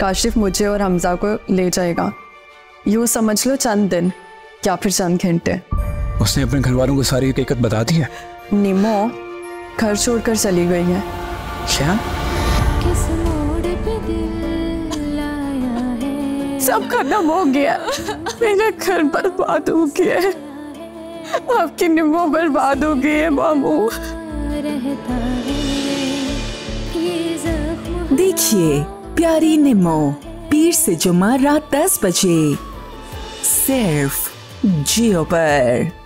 काशिफ मुझे और हमजा को ले जाएगा, यूँ समझ लो चंद दिन या फिर चंद घंटे। उसने अपने घर वालों को सारी हकीकत बता दी है? निम्मो घर छोड़कर चली गई है। क्या? सब खत्म हो गया, मेरा घर बर्बाद हो गया है, आपकी निम्मो बर्बाद हो गई है मामू। देखिए प्यारी निम्मो, पीर से जुम्मा रात 10 बजे सिर्फ जियो पर।